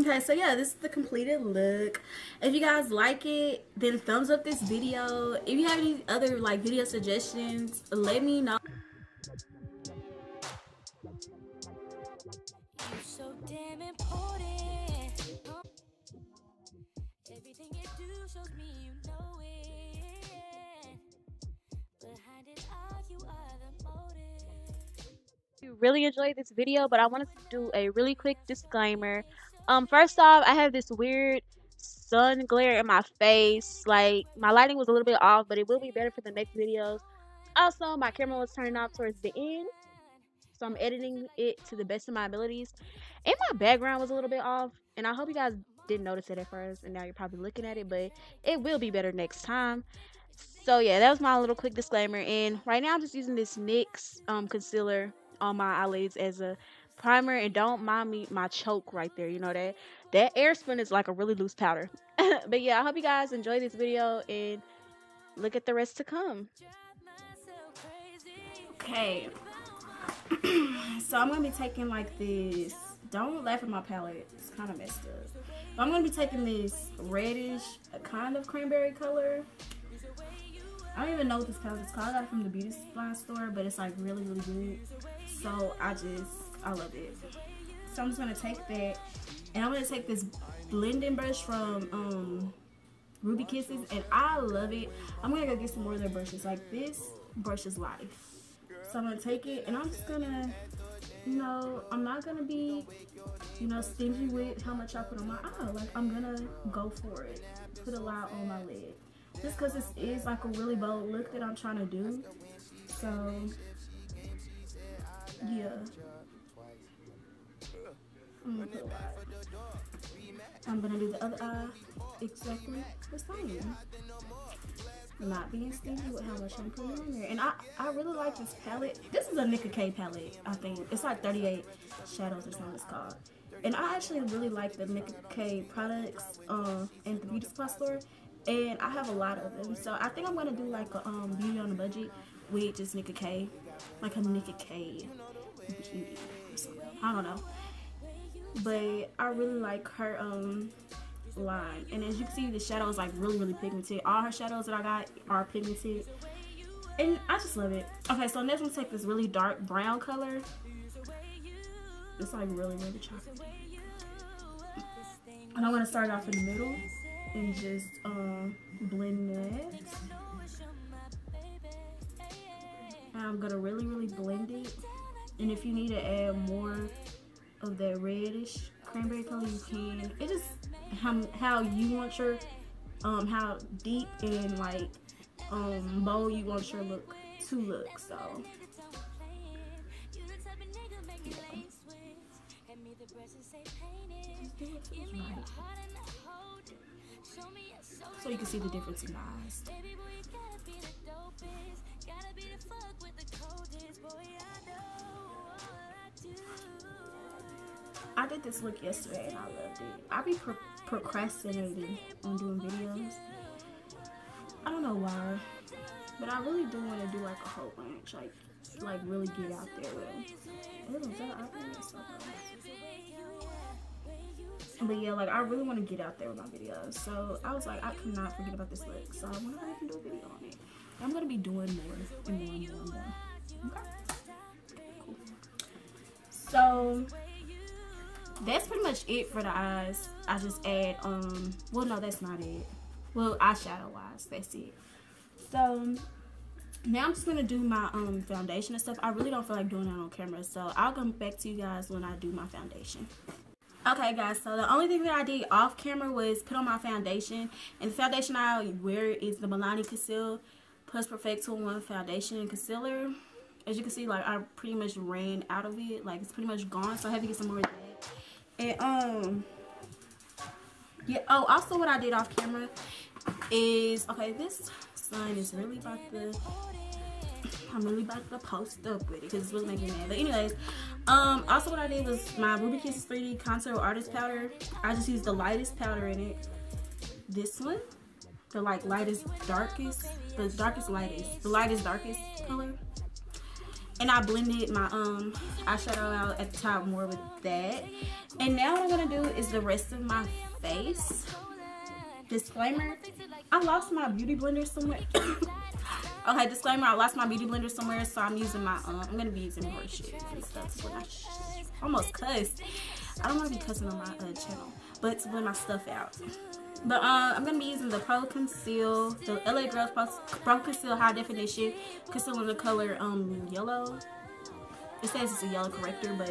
Okay, so yeah, this is the completed look. If you guys like it, then thumbs up this video. If you have any other like video suggestions, let me know. You're so damn important. Everything you do shows me you know it. Behind it all, you are the motive. You really enjoyed this video, but I wanted to do a really quick disclaimer. First off, I have this weird sun glare in my face. Like, my lighting was a little bit off, but it will be better for the next videos. Also, my camera was turning off towards the end, so I'm editing it to the best of my abilities. And my background was a little bit off, and I hope you guys didn't notice it at first, and now you're probably looking at it, but it will be better next time. So yeah, that was my little quick disclaimer. And right now I'm just using this NYX concealer on my eyelids as a primer, and don't mind me my choke right there. You know that Airspun is like a really loose powder. But yeah, I hope you guys enjoy this video and look at the rest to come. Okay. So I'm gonna be taking like this, don't laugh at my palette, it's kind of messed up, but I'm gonna be taking this reddish kind of cranberry color. I don't even know what this palette is called. I got it from the beauty supply store, but it's like really really good, so I love it. So I'm just gonna take that, and I'm gonna take this blending brush from Ruby Kisses, and I love it. I'm gonna go get some more of their brushes. Like, this brush is life. So I'm gonna take it, and I'm just gonna, you know, I'm not gonna be, you know, stingy with how much I put on my eye. Like, I'm gonna go for it. Put a lot on my lid, just cause this is like a really bold look that I'm trying to do. So yeah. I'm gonna do the other eye exactly the same. Not being stingy with how much I'm putting on there. And I really like this palette. This is a Nicka K palette, I think. It's like 38 shadows or something it's called. And I actually really like the Nicka K products in the beauty supply store. And I have a lot of them. So I think I'm gonna do like a beauty on a budget with just Nicka K. Like a Nicka K beauty or something. I don't know. But I really like her line, and as you can see, the shadow is like really really pigmented. All her shadows that I got are pigmented, and I just love it. Okay, so next I'm gonna take this really dark brown color. It's like really really chocolate, and I'm gonna start off in the middle and just blend that. I'm gonna really really blend it, and if you need to add more of that reddish cranberry color, you can. It just how you want your how deep and like bold you want your look to look. So yeah. So you can see the difference in the eyes. I did this look yesterday and I loved it. I be procrastinating on doing videos. I don't know why, but I really do want to do like a whole bunch, like really get out there with. But yeah, like I really want to get out there with my videos. So I was like, I could not forget about this look. So I'm gonna go ahead and do a video on it. I'm gonna be doing more and more and more and more. Okay, cool. So that's pretty much it for the eyes. I just add well no, that's not it. Well, eyeshadow wise, that's it. So now I'm just gonna do my foundation and stuff. I really don't feel like doing that on camera, so I'll come back to you guys when I do my foundation. Okay guys, so the only thing that I did off camera was put on my foundation, and the foundation I wear is the Milani Conceal Plus Perfect 2-in-1 Foundation and Concealer. As you can see, like I pretty much ran out of it, like it's pretty much gone, so I have to get some more of that. And yeah, oh, also what I did off camera is, okay, this sun is really about to, I'm really about to post up with it because it's really making me mad. But anyways, also what I did was my Ruby Kisses 3D Contour Artist Powder. I just used the lightest powder in it, this one, the like lightest darkest, the darkest lightest, the lightest darkest color. And I blended my eyeshadow out at the top more with that. And now what I'm gonna do is the rest of my face. Disclaimer, I lost my beauty blender somewhere. Okay, disclaimer, I lost my beauty blender somewhere, so I'm using my, I'm gonna be using brushes and stuff when I almost cussed. I don't wanna be cussing on my channel, but to blend my stuff out. But I'm gonna be using the Pro Conceal, the LA Girls Pro Conceal High Definition Concealer in the color yellow. It says it's a yellow corrector, but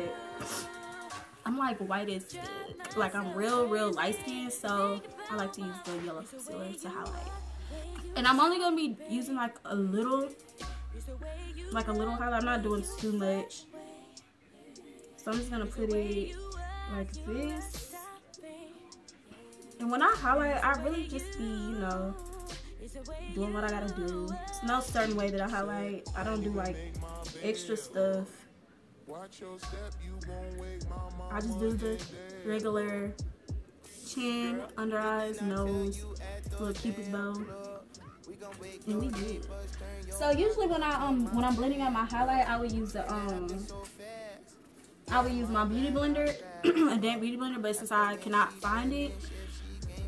I'm like white as thick. Like I'm real light skinned, so I like to use the yellow concealer to highlight. And I'm only gonna be using like a little highlight. I'm not doing too much. So I'm just gonna put it like this. And when I highlight, I really just be, you know, doing what I gotta do. It's no certain way that I highlight. I don't do like extra stuff. I just do the regular chin, under eyes, nose, little cupid's bow, and we good. So usually when I'm blending out my highlight, I would use the I would use my beauty blender, a damp beauty blender, but since I cannot find it,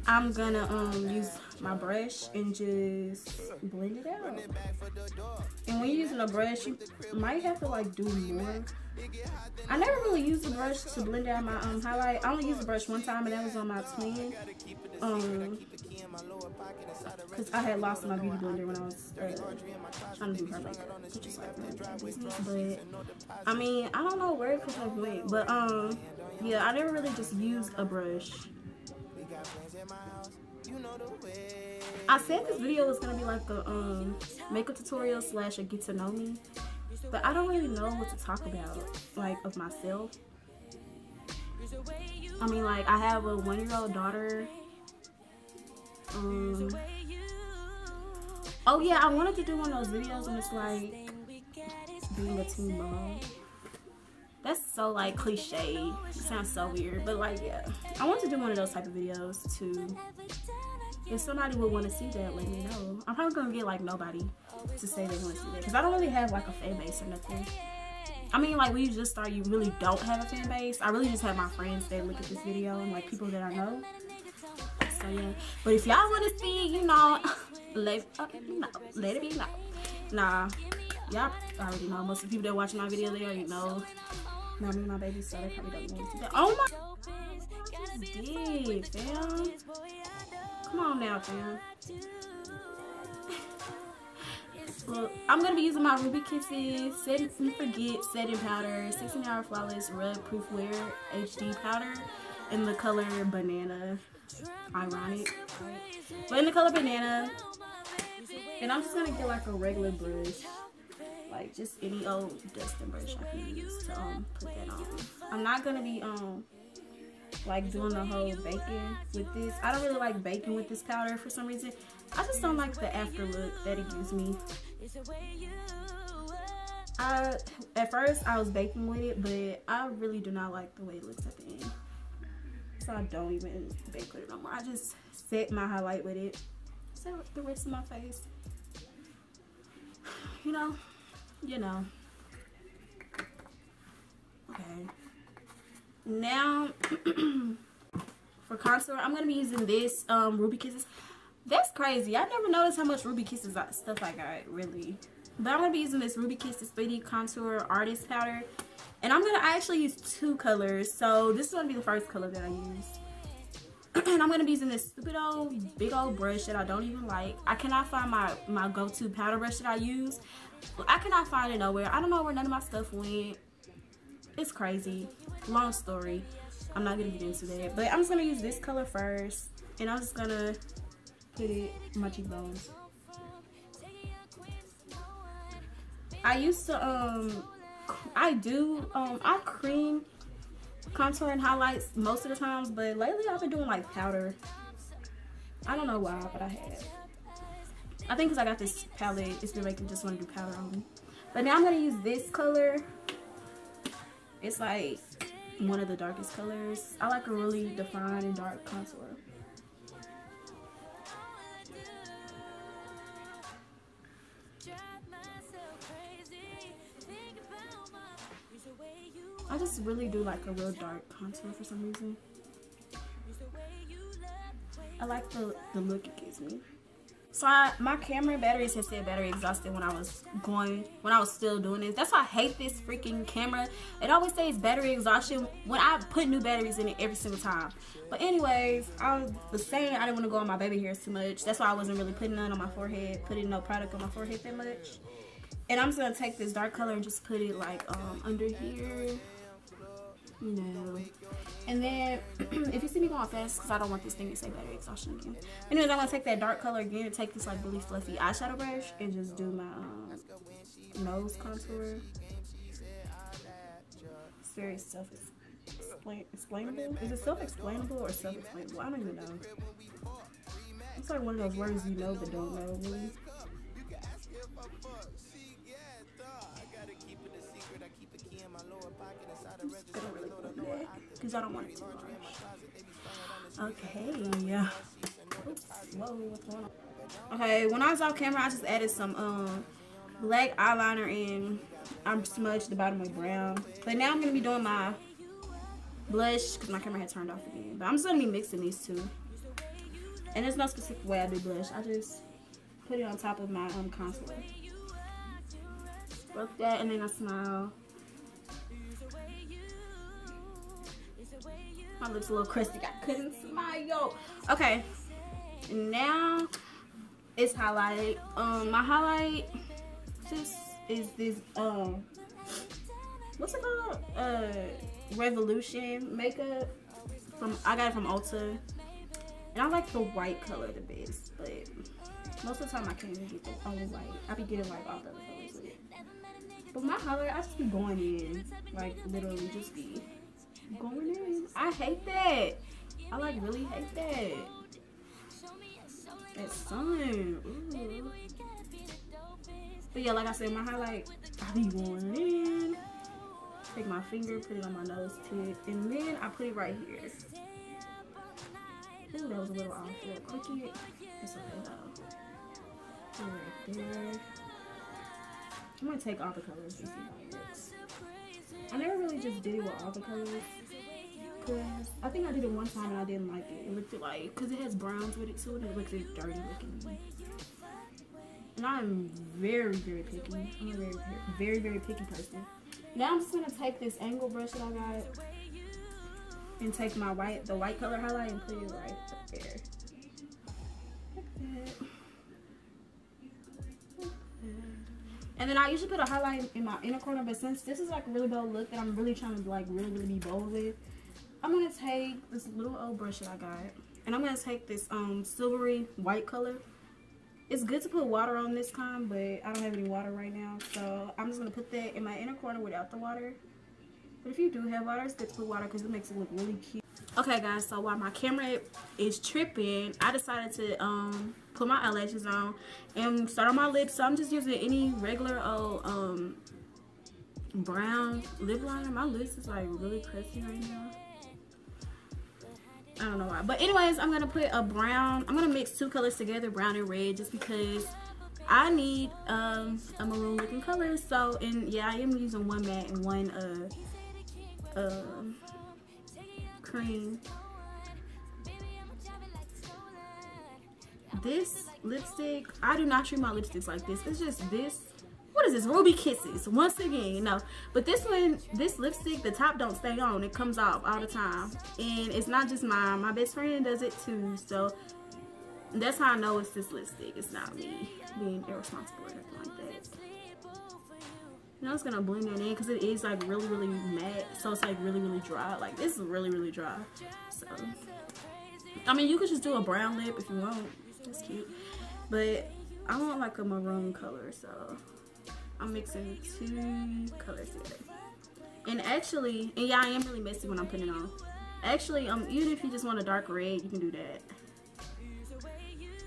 I'm gonna use my brush and just blend it out. And when you're using a brush, you might have to like do more. I never really used a brush to blend out my highlight. I only used a brush one time, and that was on my twin, because I had lost my beauty blender when I was trying to do her makeup, which is like my business. But I mean, I don't know where it could have went, but yeah, I never really just used a brush. I said this video was gonna be like a makeup tutorial slash a get to know me, but I don't really know what to talk about, like, of myself. I mean, like, I have a 1-year-old daughter. Oh yeah, I wanted to do one of those videos, and it's like being a teen mom. That's so like cliche. It sounds so weird, but like, yeah, I want to do one of those type of videos too. If somebody would want to see that, let me know. I'm probably gonna get like nobody to say they want to see that, because I don't really have like a fan base or nothing. I mean, like, when you just start, you really don't have a fan base. I really just have my friends that look at this video and like people that I know. So yeah, but if y'all want to see, you know, let it be known. Nah, y'all already know. Most of the people that watch my video, they already know. Not me and my baby, so they probably don't want to see that. Oh my! I just did, fam. Come on now, fam. Well, I'm gonna be using my Ruby Kisses Set and Forget setting powder, 16-hour flawless rub proof wear HD powder in the color banana. Ironic, right? But in the color banana. And I'm just gonna get like a regular brush, like just any old dusting brush I can use to put that on. I'm not gonna be like doing the whole baking with this. I don't really like baking with this powder for some reason. I just don't like the after look that it gives me. At first I was baking with it, but I really do not like the way it looks at the end. So I don't even bake with it no more. I just set my highlight with it. Set the rest of my face. You know. Okay. Now, for contour, I'm going to be using this Ruby Kisses. That's crazy. I never noticed how much Ruby Kisses stuff I got, really. But I'm going to be using this Ruby Kisses 3D Contour Artist Powder. And I'm going to actually use two colors. So, this is going to be the first color that I use. And I'm going to be using this stupid old, big old brush that I don't even like. I cannot find my go-to powder brush that I use. I cannot find it nowhere. I don't know where none of my stuff went. It's crazy. Long story. I'm not gonna get into that. But I'm just gonna use this color first, and I'm just gonna put it in my cheekbones. I used to I cream contour and highlights most of the times, but lately I've been doing like powder. I don't know why, but I have. I think because I got this palette, it's been making just want to do powder on me. But now I'm gonna use this color. It's like one of the darkest colors. I like a really defined and dark contour. I just really do like a real dark contour for some reason. I like the look it gives me. So my camera batteries had said battery exhausted when I was still doing this. That's why I hate this freaking camera. It always says battery exhaustion when I put new batteries in it every single time. But anyways, I was saying I didn't want to go on my baby hairs too much. That's why I wasn't really putting none on my forehead, putting no product on my forehead that much. And I'm just gonna take this dark color and just put it like under here, you know. And then if you see me going fast, because I don't want this thing to say battery exhaustion again. Anyways, I'm gonna take that dark color again and take this like really fluffy eyeshadow brush and just do my nose contour. It's very self-explainable. Is it self-explainable or self-explainable? I don't even know. It's like one of those words you know but don't know really. I'm just gonna really put that because I don't want it too large. Okay, yeah. Oops, whoa, what's going on? Okay, when I was off camera, I just added some black eyeliner and I smudged the bottom with brown. But now I'm gonna be doing my blush because my camera had turned off again. But I'm just gonna be mixing these two. And there's no specific way I do blush. I just put it on top of my contour. Rub that and then I smile. My lips a little crusty. I couldn't smile. Okay, now it's highlight. My highlight just is this what's it called? Revolution makeup. I got it from Ulta, and I like the white color the best. But most of the time I can't even get the only white. I be getting like all the other colors with it. But my highlight, I just be going in, like literally just be. Going in. I hate that. I like really hate that. That sun. Ooh. But yeah, like I said, my highlight, I be going in. Take my finger, put it on my nose tip, and then I put it right here. Ooh, that was a little off. Real quick. That's okay though. Right there. I'm gonna take all the colors and see how it looks. I never really just did it with all the colors because I think I did it one time and I didn't like it. It looked like, because it has browns with it too, and it looked like dirty looking. And I'm very, very picky. I'm a very, very, very picky person. Now I'm just going to take this angle brush that I got and take my white, the white color highlight and put it right up there. Like that. And then I usually put a highlight in my inner corner, but since this is like a really bold look that I'm really trying to like really be bold with, I'm gonna take this little old brush that I got, and I'm gonna take this silvery white color. It's good to put water on this kind, but I don't have any water right now, so I'm just gonna put that in my inner corner without the water. But if you do have water, it's good to put water because it makes it look really cute. Okay guys, so while my camera is tripping, I decided to put my eyelashes on and start on my lips. So I'm just using any regular old brown lip liner. My lips is like really crusty right now. I don't know why. But anyways, I'm gonna put a brown. I'm gonna mix two colors together, brown and red, just because I need a maroon looking color. So, and yeah, I am using one matte and one cream. This lipstick, I do not treat my lipsticks like this. It's just this. What is this? Ruby Kisses. Once again, no. But this one, this lipstick, the top don't stay on. It comes off all the time. And it's not just mine. My best friend does it too. So that's how I know it's this lipstick. It's not me being irresponsible or anything like that. And I was gonna blend that in because it is like really matte. So it's like really dry. Like this is really dry. So I mean, you could just do a brown lip if you want. That's cute, but I want like a maroon color, so I'm mixing two colors together. And actually, and yeah, I am really messy when I'm putting it on. Actually, even if you just want a dark red, you can do that.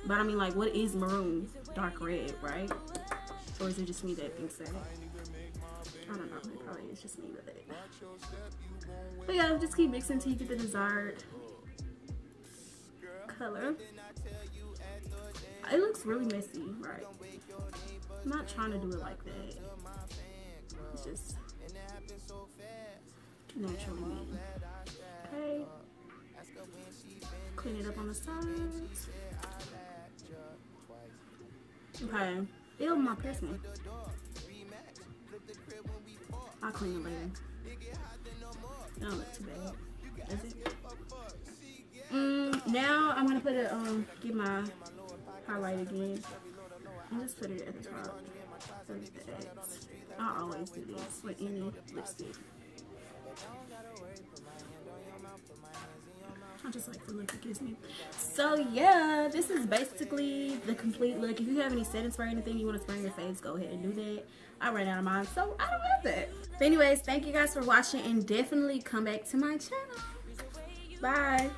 But I mean, like, what is maroon? Dark red, right? Or is it just me that thinks that? I don't know. It probably is just me with it. But yeah, just keep mixing till you get the desired color. It looks really messy, right? I'm not trying to do it like that. It's just natural mode. Okay. Clean it up on the sides. Okay. Ew, my piercing. I'll clean it later. It don't look too bad, does it? Now I'm gonna put it get my highlight again. And just put it at the top. I always do this with any lipstick. I just like the look it gives me. So yeah, this is basically the complete look. If you have any setting spray or anything you want to spray on your face, go ahead and do that. I ran out of mine, so I don't have that. But anyways, thank you guys for watching, and definitely come back to my channel. Bye.